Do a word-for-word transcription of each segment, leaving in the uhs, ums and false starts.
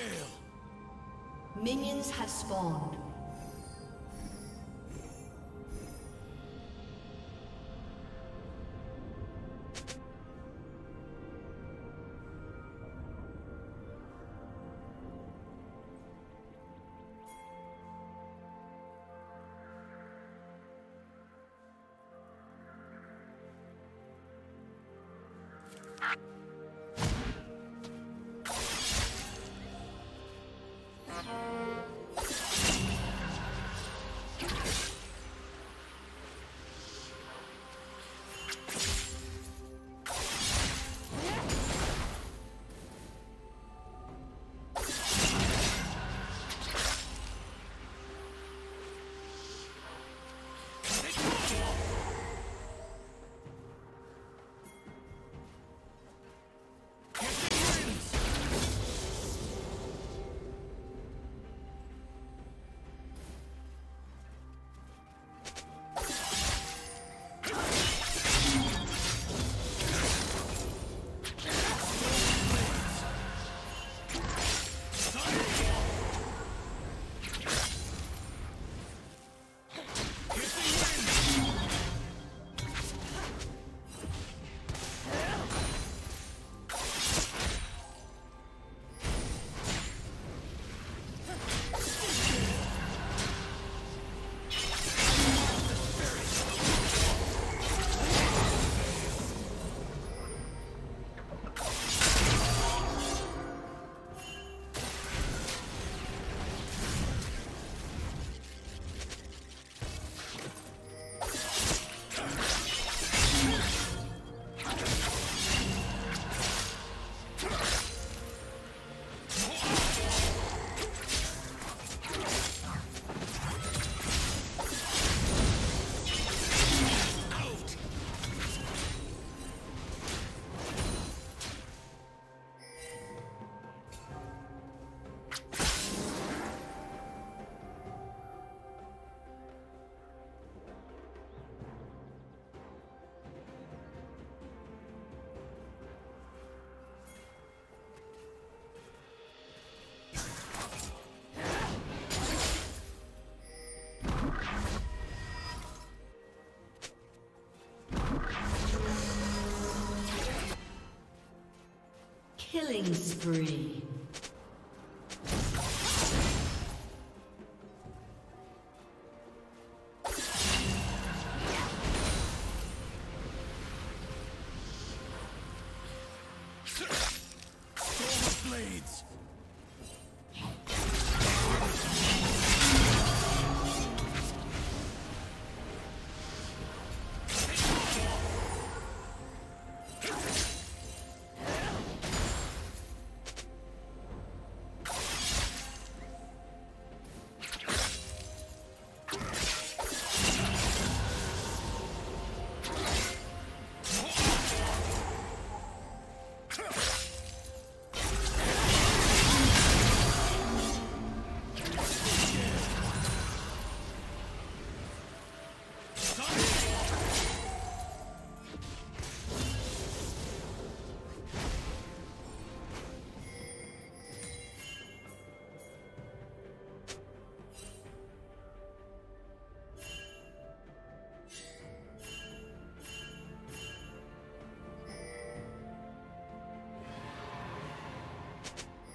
Hail! Minions have spawned. Killing spree.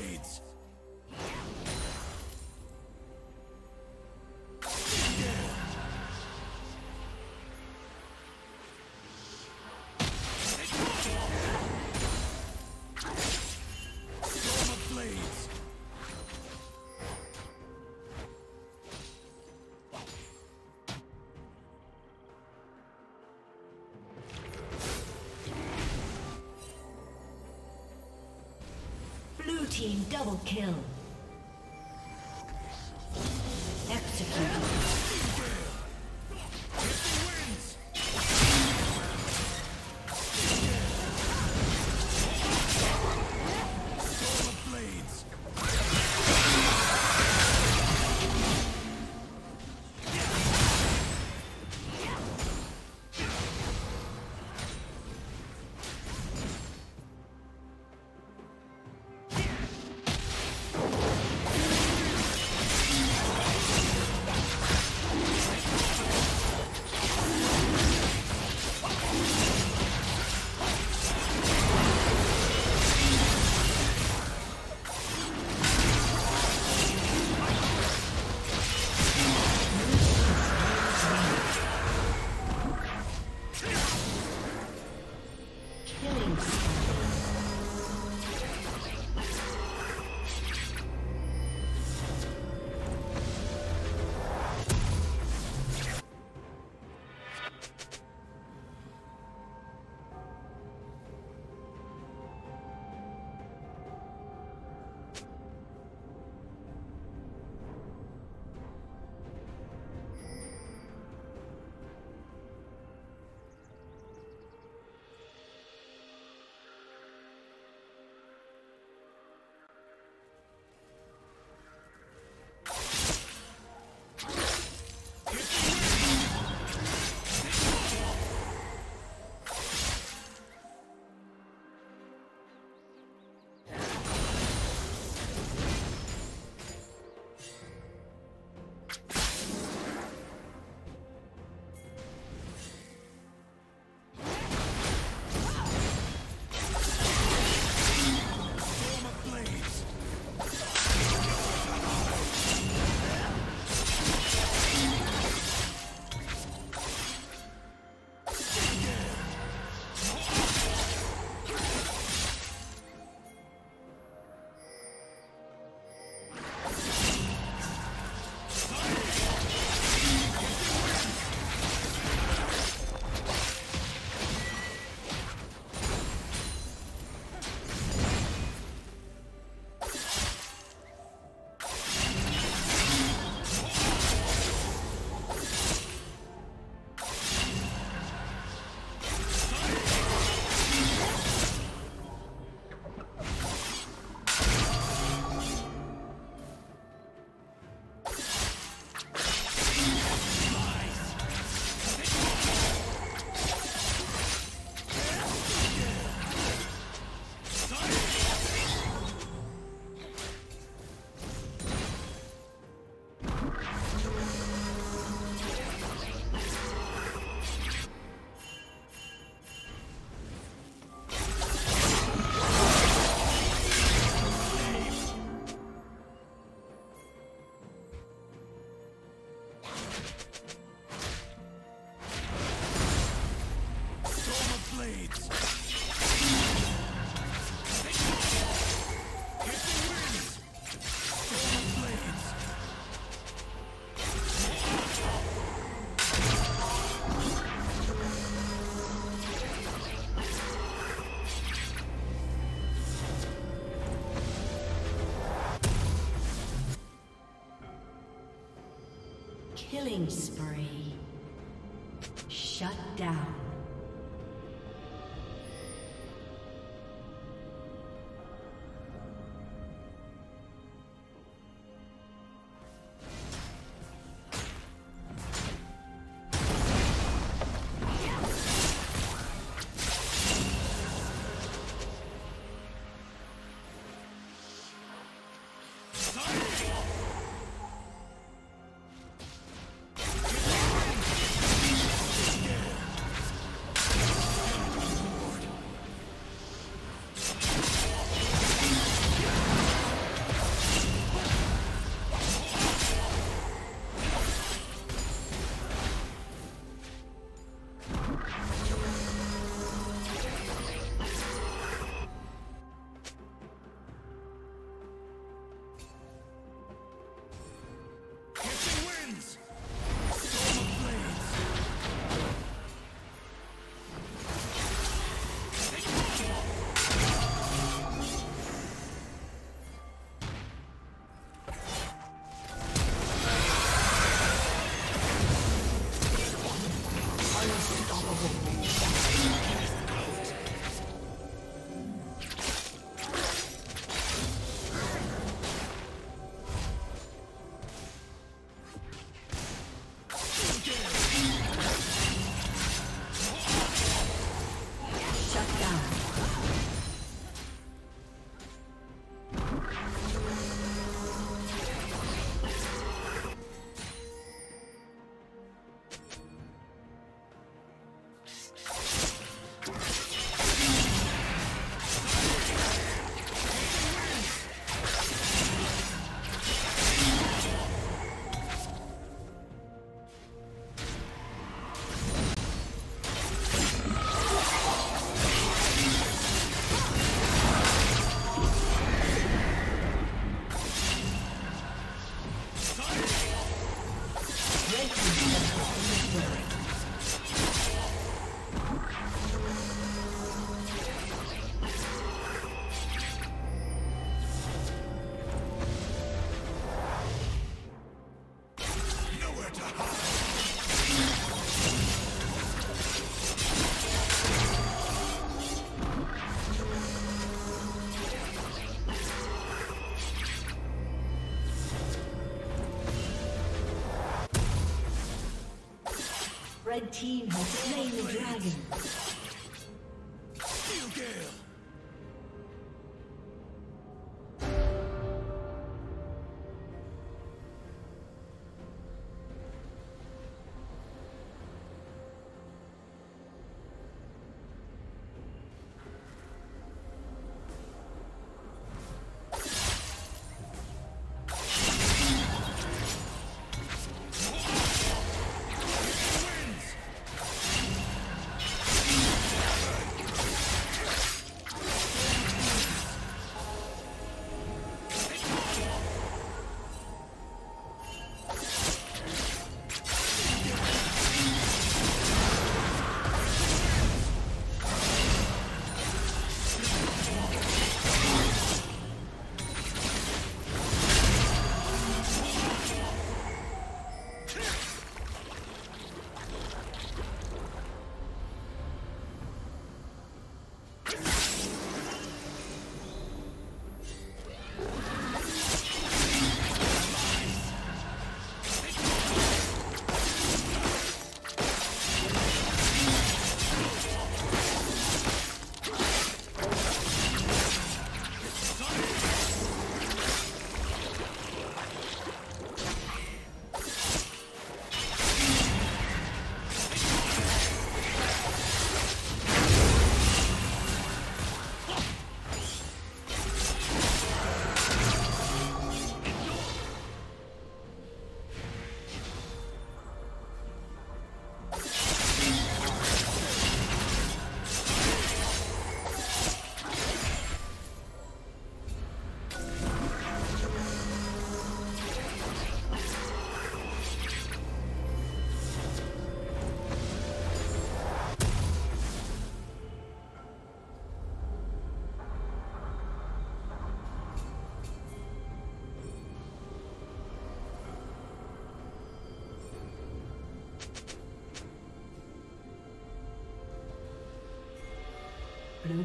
blades! Team double kill. Executed. Killing spree. Shut down. Sorry. Red team has slain the dragon. Blue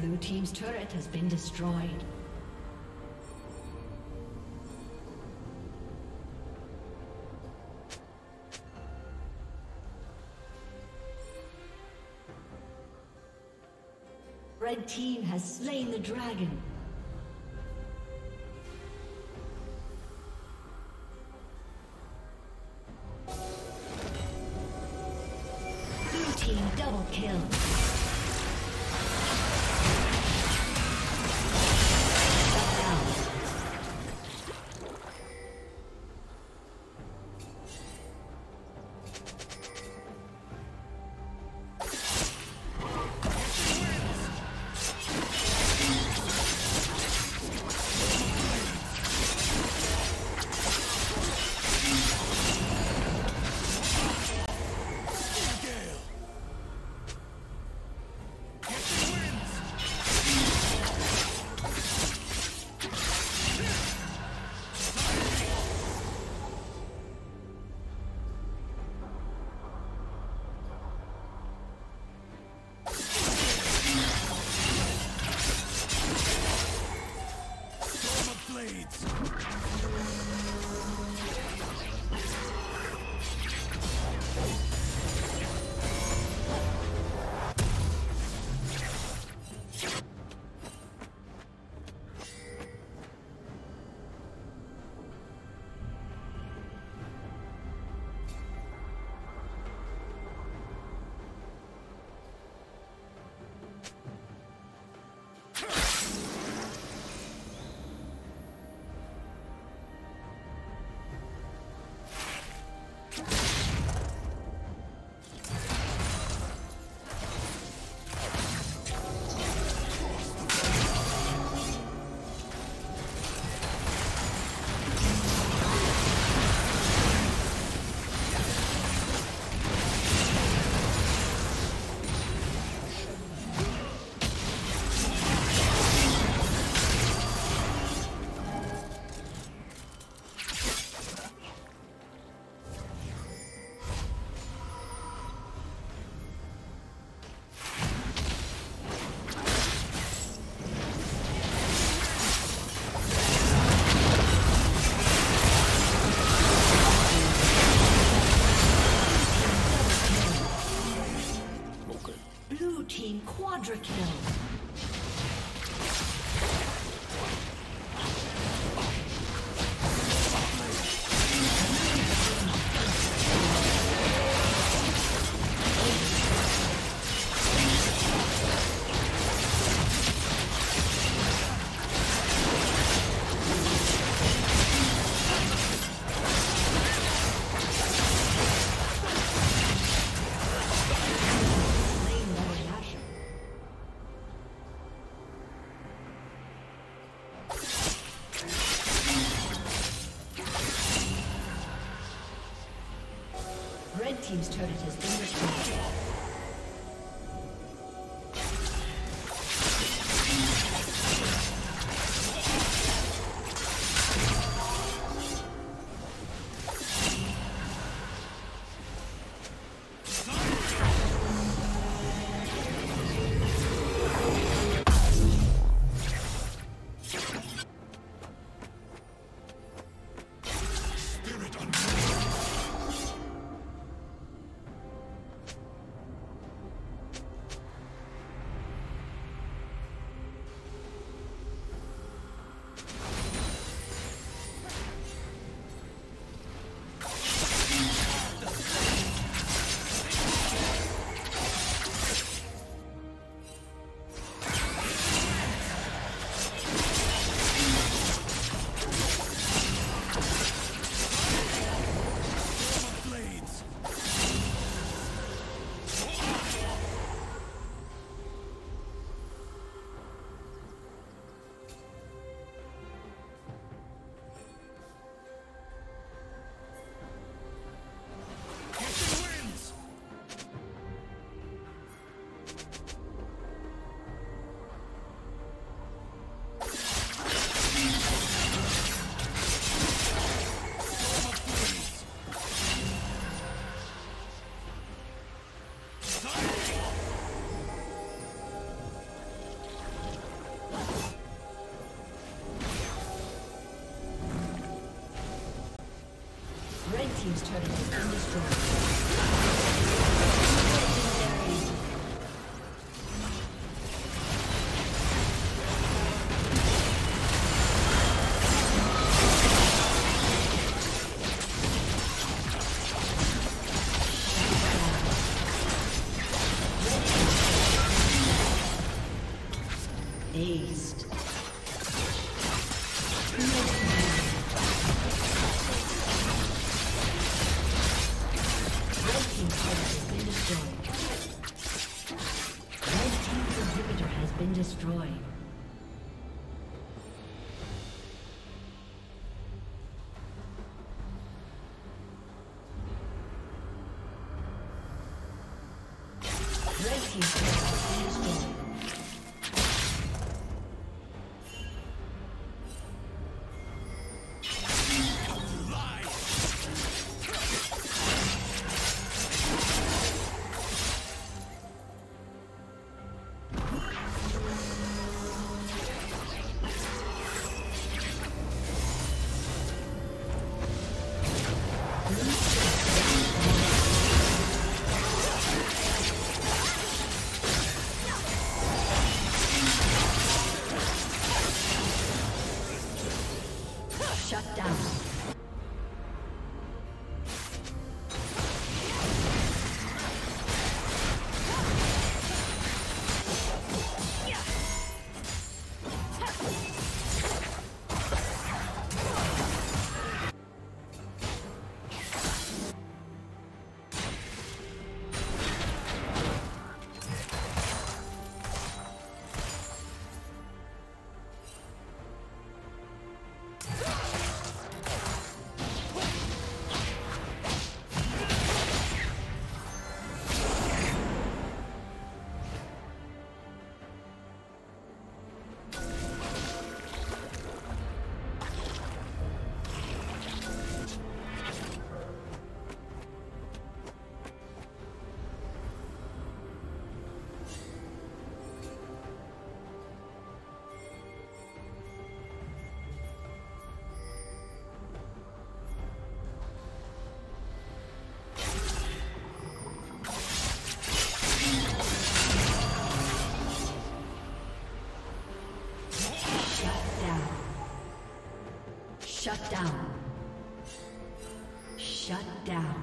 Blue team's turret has been destroyed. Red team has slain the dragon. Blue team double kill. Team's turret has been destroyed. team's turret has been destroyed. Shut down. Shut down.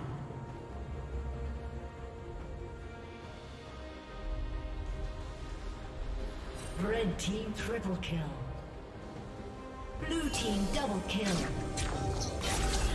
Red team triple kill. Blue team double kill.